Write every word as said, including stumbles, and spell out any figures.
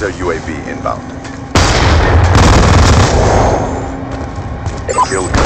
Counter U A V inbound. Kill